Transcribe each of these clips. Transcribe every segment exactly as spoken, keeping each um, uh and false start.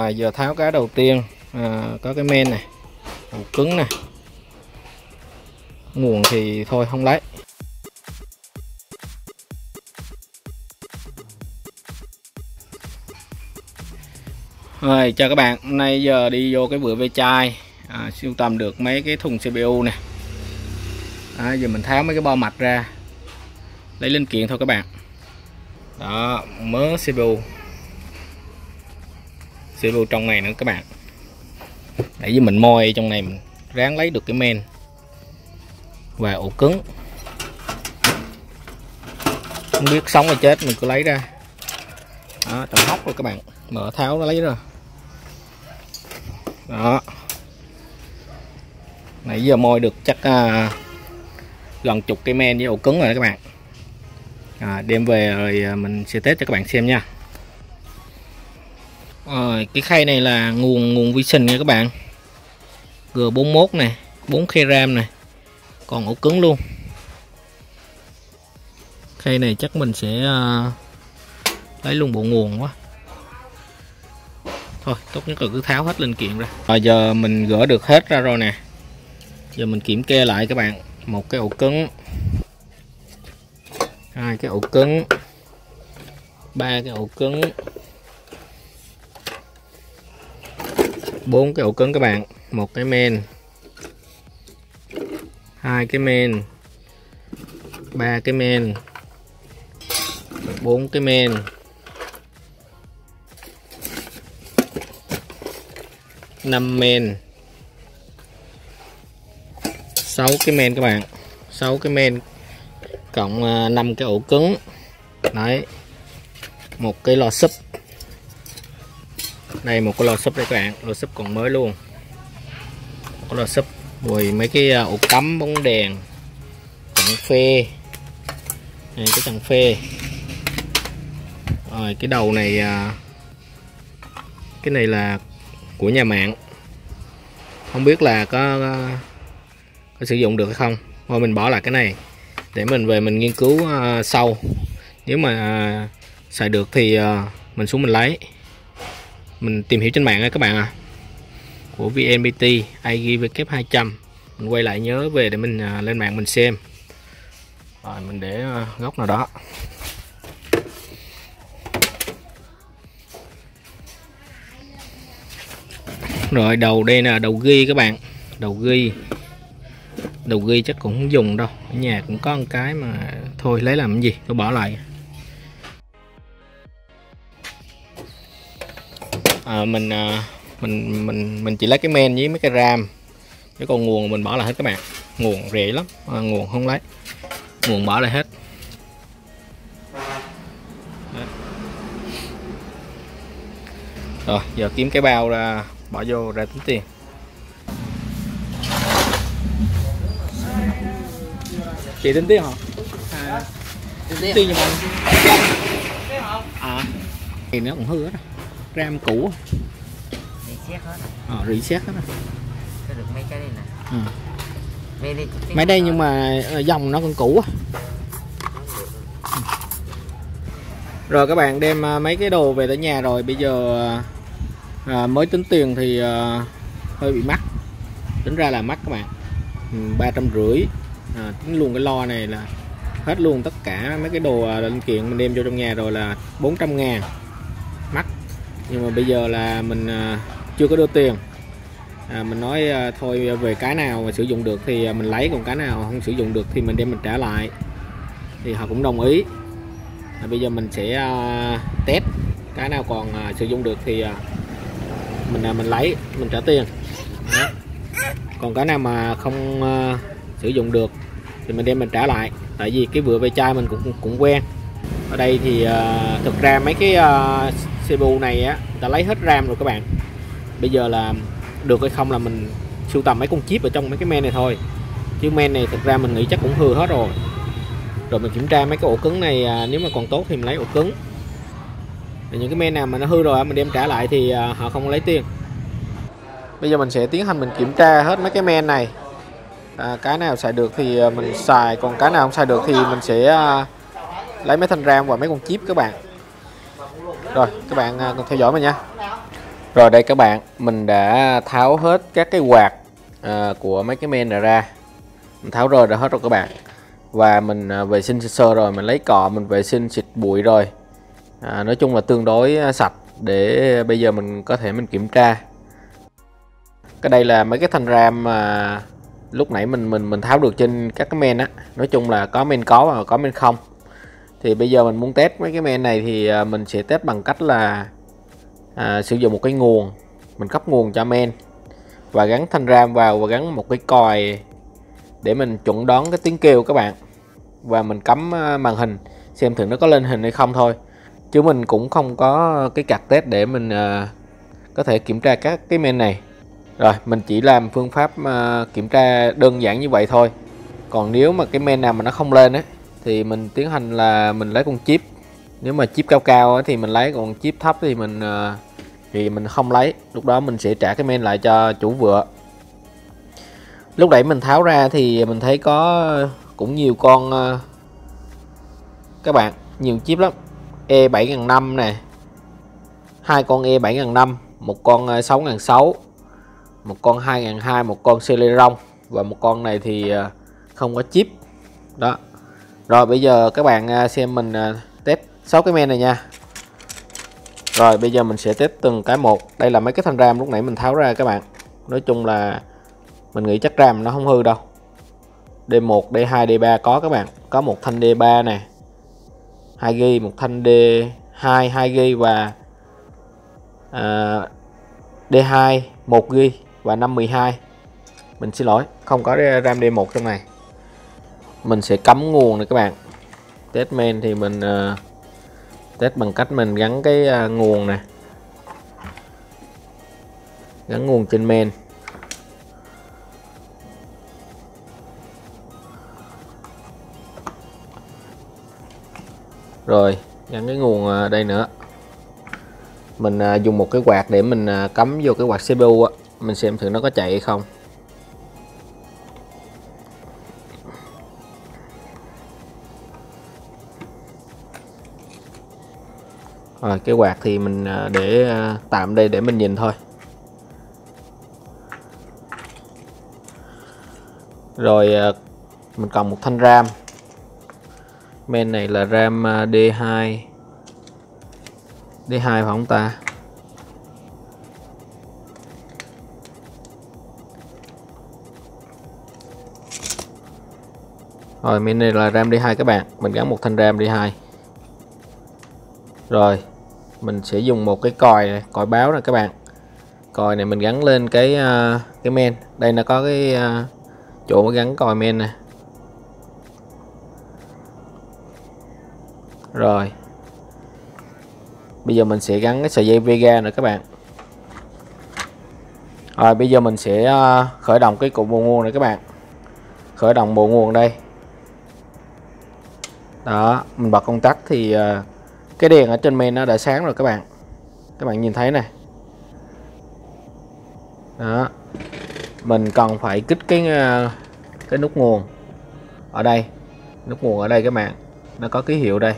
À, giờ tháo cá đầu tiên, à, có cái men này, đầu cứng này, nguồn thì thôi không lấy. Rồi, chào các bạn, hôm nay giờ đi vô cái bữa ve chai, à, sưu tầm được mấy cái thùng xê pê u nè. À, giờ mình tháo mấy cái bo mạch ra, lấy linh kiện thôi các bạn. Đó, mớ xê pê u xê pê u trong này nữa các bạn. Nãy giờ mình moi trong này mình ráng lấy được cái men và ổ cứng. Không biết sống hay chết mình cứ lấy ra. Đó, trong hốc rồi các bạn, mở tháo nó lấy ra. Đó. Nãy giờ moi được chắc à, gần chục cái men với ổ cứng rồi các bạn. À, đem về rồi mình sẽ test cho các bạn xem nha. Rồi, cái khay này là nguồn nguồn vi sinh nha các bạn, G bốn mốt này, bốn khe ram này, còn ổ cứng luôn. Khay này chắc mình sẽ uh, lấy luôn bộ nguồn quá. Thôi tốt nhất là cứ tháo hết linh kiện ra. Rồi giờ mình gỡ được hết ra rồi nè. Giờ mình kiểm kê lại các bạn, một cái ổ cứng, hai cái ổ cứng, ba cái ổ cứng, bốn cái ổ cứng các bạn, một cái men, hai cái men, ba cái men, bốn cái men, năm men, sáu cái men các bạn, sáu cái men cộng năm cái ổ cứng. Đấy, một cái lò súp. Đây một cái lò súp đây các bạn, lò súp còn mới luôn. Một cái lò súp rồi mấy cái ổ cắm, bóng đèn, chặn phê. Đây cái chặn phê. Rồi cái đầu này, cái này là của nhà mạng. Không biết là có có, có sử dụng được hay không. Thôi mình bỏ lại cái này để mình về mình nghiên cứu uh, sau. Nếu mà uh, xài được thì uh, mình xuống mình lấy. Mình tìm hiểu trên mạng ấy các bạn à, của vê en pê tê I G W hai trăm. Mình quay lại nhớ về để mình uh, lên mạng mình xem. Rồi mình để uh, góc nào đó. Rồi đầu đây là đầu ghi các bạn. Đầu ghi Đầu ghi chắc cũng không dùng đâu, ở nhà cũng có một cái mà thôi lấy làm cái gì, tôi bỏ lại. À, mình mình mình mình chỉ lấy cái men với mấy cái ram, chứ còn nguồn mình bỏ lại hết các bạn. Nguồn rẻ lắm, à, nguồn không lấy, nguồn bỏ lại hết. Đấy. Rồi giờ kiếm cái bao ra bỏ vô ra tính tiền. Chị tính tiếng hả? À, tính tiếng hả? À, thì nó cũng hư hết rồi. Ram cũ. Reset hết rồi. Ờ, reset hết rồi. Có được mấy cái đây nè. À. Mấy đây, mấy đây nhưng mà dòng nó còn cũ á. Rồi các bạn đem mấy cái đồ về tới nhà rồi. Bây giờ à, mới tính tiền thì à, hơi bị mắc. Tính ra là mắc các bạn. ba trăm rưỡi. À, tính luôn cái lo này là hết luôn tất cả mấy cái đồ linh kiện mình đem vô trong nhà rồi là bốn trăm ngàn, mắc. Nhưng mà bây giờ là mình à, chưa có đưa tiền, à, mình nói à, thôi về cái nào mà sử dụng được thì mình lấy, còn cái nào không sử dụng được thì mình đem mình trả lại, thì họ cũng đồng ý. À, bây giờ mình sẽ à, test cái nào còn à, sử dụng được thì à, mình à, mình lấy mình trả tiền. Đó. Còn cái nào mà không à, sử dụng được thì mình đem mình trả lại, tại vì cái bữa ve chai mình cũng cũng quen. Ở đây thì uh, thực ra mấy cái uh, xê pê u này á, đã lấy hết ram rồi các bạn. Bây giờ là được hay không là mình sưu tầm mấy con chip ở trong mấy cái men này thôi, chứ men này thực ra mình nghĩ chắc cũng hư hết rồi. Rồi mình kiểm tra mấy cái ổ cứng này, uh, nếu mà còn tốt thì mình lấy ổ cứng. Rồi những cái men nào mà nó hư rồi mình đem trả lại thì uh, họ không lấy tiền. Bây giờ mình sẽ tiến hành mình kiểm tra hết mấy cái men này. À, cái nào xài được thì mình xài, còn cái nào không xài được thì mình sẽ à, lấy mấy thanh ram và mấy con chip các bạn. Rồi các bạn à, theo dõi mình nha. Rồi đây các bạn, mình đã tháo hết các cái quạt à, của mấy cái men này ra. Mình tháo rơi đã hết rồi các bạn. Và mình à, vệ sinh sơ sơ rồi, mình lấy cọ, mình vệ sinh xịt bụi rồi. à, Nói chung là tương đối sạch. Để bây giờ mình có thể mình kiểm tra. Cái đây là mấy cái thanh ram mà lúc nãy mình mình mình tháo được trên các cái men á. Nói chung là có men có và có men không. Thì bây giờ mình muốn test mấy cái men này thì mình sẽ test bằng cách là à, sử dụng một cái nguồn, mình cấp nguồn cho men và gắn thanh ram vào và gắn một cái còi để mình chuẩn đoán cái tiếng kêu các bạn. Và mình cắm màn hình xem thử nó có lên hình hay không thôi, chứ mình cũng không có cái card test để mình à, có thể kiểm tra các cái men này. Rồi mình chỉ làm phương pháp à, kiểm tra đơn giản như vậy thôi. Còn nếu mà cái men nào mà nó không lên ấy, thì mình tiến hành là mình lấy con chip. Nếu mà chip cao cao ấy, thì mình lấy, còn chip thấp thì mình à, thì mình không lấy. Lúc đó mình sẽ trả cái men lại cho chủ vựa. Lúc nãy mình tháo ra thì mình thấy có cũng nhiều con à, các bạn, nhiều chip lắm. E bảy nghìn năm trăm nè, hai con E bảy nghìn năm trăm, một con sáu nghìn sáu trăm, một con hai nghìn hai trăm, một con Celeron và một con này thì không có chip đó. Rồi bây giờ các bạn xem mình test sáu cái men này nha. Rồi bây giờ mình sẽ test từng cái một. Đây là mấy cái thanh ram lúc nãy mình tháo ra các bạn. Nói chung là mình nghĩ chắc ram nó không hư đâu. D một, D hai, D ba có các bạn. Có một thanh D ba nè, hai gi-ga-bai, một thanh D hai hai gi-ga-bai và à, D hai một gi-ga-bai và năm mười hai. Mình xin lỗi, không có ram D một trong này. Mình sẽ cắm nguồn này các bạn. Test men thì mình uh, test bằng cách mình gắn cái uh, nguồn nè. Gắn nguồn trên men. Rồi gắn cái nguồn uh, đây nữa. Mình uh, dùng một cái quạt để mình uh, cắm vô cái quạt xê pê u á. Mình xem thử nó có chạy hay không. Rồi cái quạt thì mình uh, để uh, tạm đây để mình nhìn thôi. Rồi uh, mình cần một thanh ram. Men này là ram D hai, D hai phải không ta? Rồi men này là ram D hai các bạn. Mình gắn một thanh ram D hai. Rồi mình sẽ dùng một cái còi này, còi báo này các bạn. Còi này mình gắn lên cái cái men. Đây nó có cái chỗ gắn còi men này. Rồi bây giờ mình sẽ gắn cái sợi dây Vega nữa các bạn. Rồi bây giờ mình sẽ khởi động cái cục bộ nguồn này các bạn. Khởi động bộ nguồn đây. Đó, mình bật công tắc thì cái đèn ở trên men nó đã sáng rồi các bạn. Các bạn nhìn thấy nè. Đó. Mình cần phải kích cái cái nút nguồn ở đây. Nút nguồn ở đây các bạn. Nó có ký hiệu đây.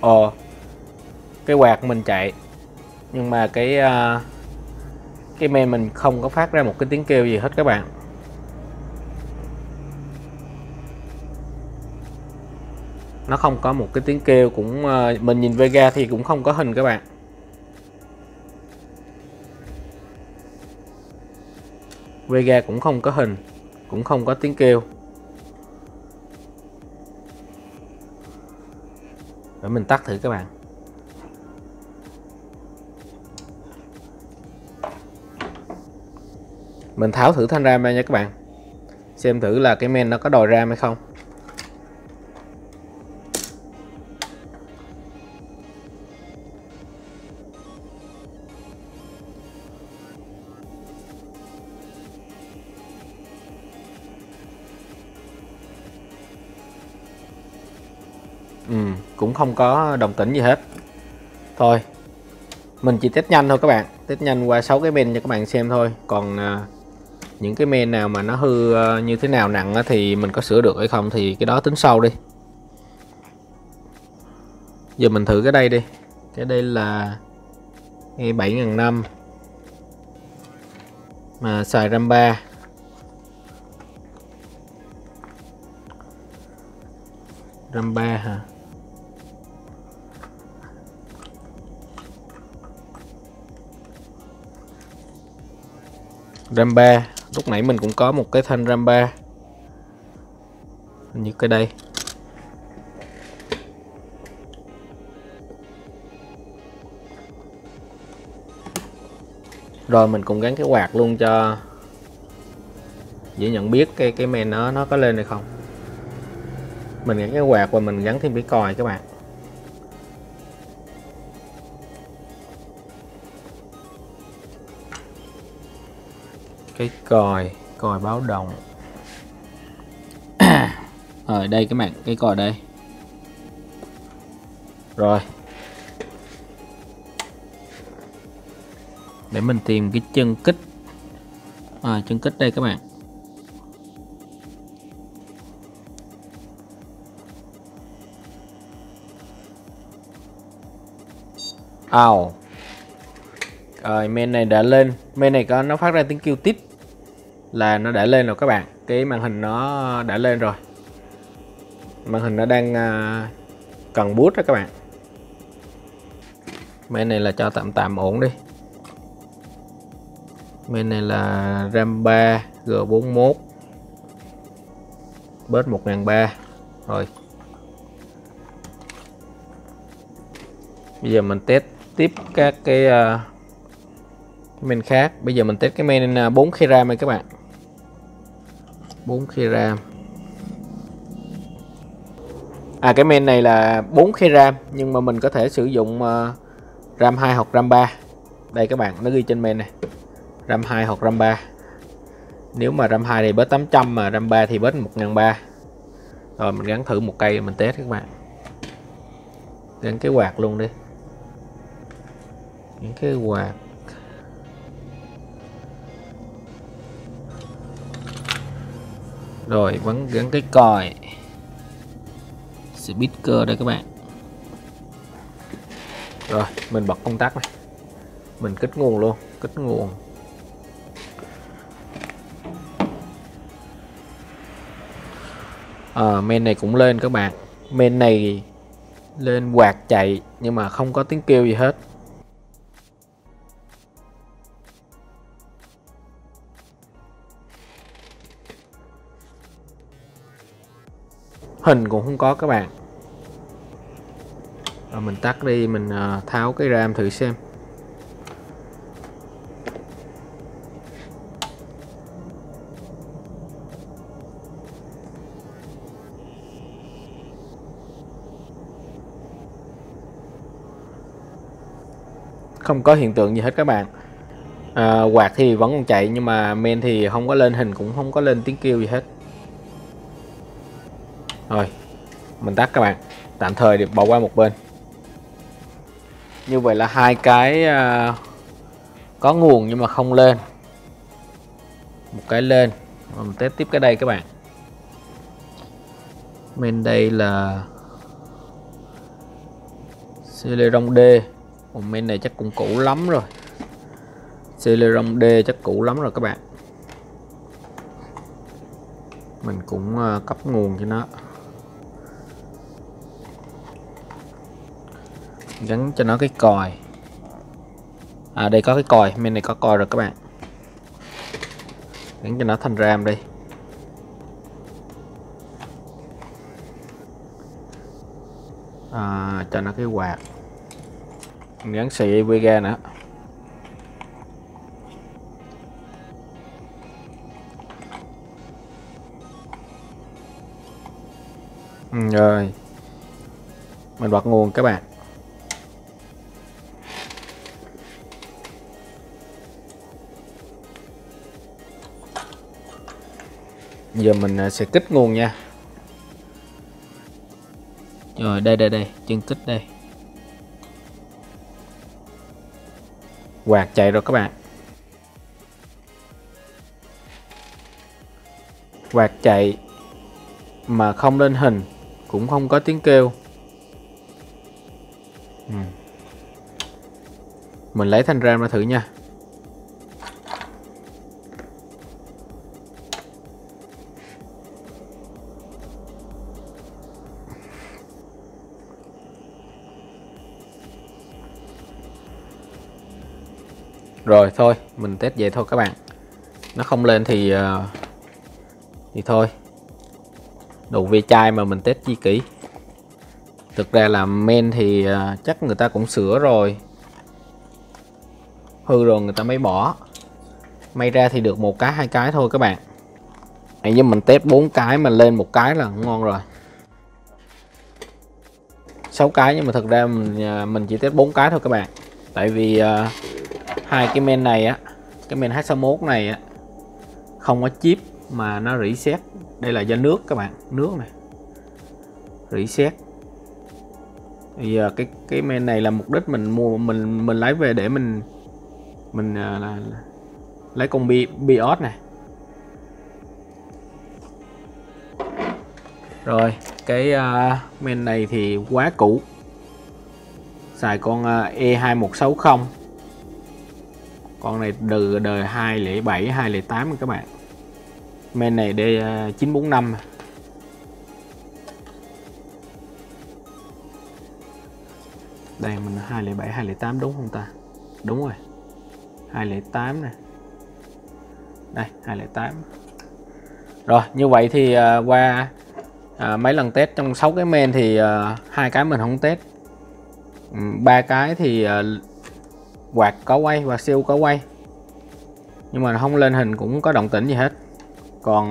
Ờ, cái quạt mình chạy nhưng mà cái uh, cái men mình không có phát ra một cái tiếng kêu gì hết các bạn. Nó không có một cái tiếng kêu, cũng uh, mình nhìn Vega thì cũng không có hình các bạn. Vega cũng không có hình, cũng không có tiếng kêu. Để mình tắt thử các bạn. Mình tháo thử thanh ram ra nha các bạn. Xem thử là cái men nó có đòi ram hay không. Ừ, cũng không có đồng tĩnh gì hết. Thôi mình chỉ test nhanh thôi các bạn. Test nhanh qua sáu cái men cho các bạn xem thôi. Còn những cái men nào mà nó hư như thế nào nặng thì mình có sửa được hay không thì cái đó tính sau đi. Giờ mình thử cái đây đi. Cái đây là E bảy nghìn năm mà xài RAM ba. RAM ba hả? RAM ba, lúc nãy mình cũng có một cái thanh RAM ba như cái đây. Rồi mình cũng gắn cái quạt luôn cho dễ nhận biết cái cái men nó nó có lên hay không. Mình gắn cái quạt và mình gắn thêm cái còi các bạn. Cái còi, còi báo động. Ở đây các bạn, cái còi đây. Rồi. Để mình tìm cái chân kích. À, chân kích đây các bạn. Ào. Rồi men này đã lên. Men này có nó phát ra tiếng kêu tít là nó đã lên rồi các bạn. Cái màn hình nó đã lên rồi. Màn hình nó đang cần boost đó các bạn. Men này là cho tạm tạm ổn đi. Men này là RAM ba G bốn mốt bớt một nghìn ba trăm. Rồi bây giờ mình test tiếp các cái uh, men khác. Bây giờ mình test cái men bốn ki-lô-gam RAM này các bạn. bốn ki-lô-gam RAM. À, cái men này là bốn ki-lô-gam RAM nhưng mà mình có thể sử dụng uh, RAM hai hoặc RAM ba. Đây các bạn, nó ghi trên men này. RAM hai hoặc RAM ba. Nếu mà RAM hai thì bớt tám trăm mà RAM ba thì bớt một nghìn ba trăm. Rồi mình gắn thử một cây mình test các bạn. Gắn cái quạt luôn đi. Những cái quạt. Rồi vẫn gắn cái còi. Speaker đây các bạn. Rồi mình bật công tắc này. Mình kích nguồn luôn, kích nguồn. À, men này cũng lên các bạn. Men này lên quạt chạy nhưng mà không có tiếng kêu gì hết. Hình cũng không có các bạn. Rồi mình tắt đi, mình tháo cái RAM thử xem. Không có hiện tượng gì hết các bạn. À, quạt thì vẫn còn chạy nhưng mà men thì không có lên, hình cũng không có lên tiếng kêu gì hết. Rồi mình tắt các bạn, tạm thời để bỏ qua một bên. Như vậy là hai cái uh, có nguồn nhưng mà không lên, một cái lên. Rồi mình test tiếp cái đây các bạn. Men đây là Celeron D. Ồ, men này chắc cũng cũ lắm rồi. Celeron D chắc cũ lắm rồi các bạn. Mình cũng uh, cấp nguồn cho nó, gắn cho nó cái còi. À đây có cái còi, men này có còi rồi các bạn. Gắn cho nó thành RAM đi. À, cho nó cái quạt. Mình gắn sợi dây Vega nữa. Ừ, rồi mình bật nguồn các bạn. Giờ mình sẽ kích nguồn nha. Rồi đây đây đây, chân kích đây. Quạt chạy rồi các bạn. Quạt chạy mà không lên hình, cũng không có tiếng kêu. Ừ. Mình lấy thanh ram ra thử nha. Rồi thôi, mình test vậy thôi các bạn. Nó không lên thì uh, thì thôi. Đồ ve chai mà mình test chi kỹ. Thực ra là men thì uh, chắc người ta cũng sửa rồi, hư rồi người ta mới bỏ. May ra thì được một cái hai cái thôi các bạn. Nãy giờ mình test bốn cái mà lên một cái là ngon rồi. sáu cái nhưng mà thực ra mình uh, mình chỉ test bốn cái thôi các bạn. Tại vì uh, hai cái men này á, cái men H sáu mốt này á, không có chip mà nó reset. Đây là do nước các bạn, nước này reset. Thì giờ cái cái men này là mục đích mình mua, mình mình lấy về để mình mình là, là, là lấy con bi bios này. Rồi cái uh, men này thì quá cũ, xài con uh, E hai một sáu không. Con này từ đời hai không không bảy, hai không không tám các bạn. Men này D chín bốn năm. Đây mình hai không không bảy, hai không không tám đúng không ta? Đúng rồi. hai không không tám này. Đây hai không không tám. Rồi, như vậy thì uh, qua uh, mấy lần test trong sáu cái men thì hai uh, cái mình không test. ba um, cái thì uh, quạt có quay, quạt siêu có quay, nhưng mà không lên hình cũng có động tĩnh gì hết. Còn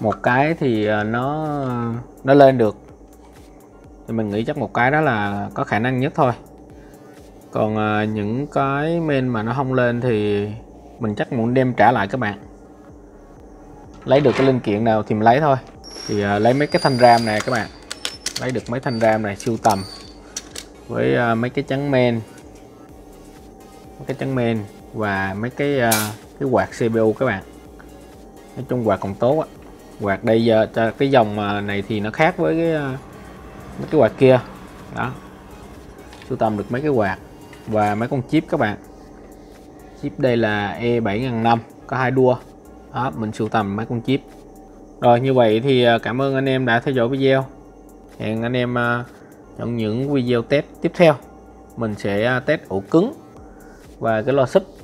một cái thì nó nó lên được, thì mình nghĩ chắc một cái đó là có khả năng nhất thôi. Còn những cái men mà nó không lên thì mình chắc muốn đem trả lại các bạn. Lấy được cái linh kiện nào thì mình lấy thôi. Thì lấy mấy cái thanh ram này các bạn, lấy được mấy thanh ram này siêu tầm với mấy cái trắng men, cái trắng men và mấy cái uh, cái quạt xê pê u các bạn. Nói chung quạt còn tốt á. Quạt đây giờ cho cái dòng này thì nó khác với cái uh, mấy cái quạt kia đó. Sưu tầm được mấy cái quạt và mấy con chip các bạn. Chip đây là E bảy không không không, có hai đua đó. Mình sưu tầm mấy con chip. Rồi như vậy thì cảm ơn anh em đã theo dõi video. Hẹn anh em uh, trong những video test tiếp theo. Mình sẽ test ổ cứng và cái loa sub.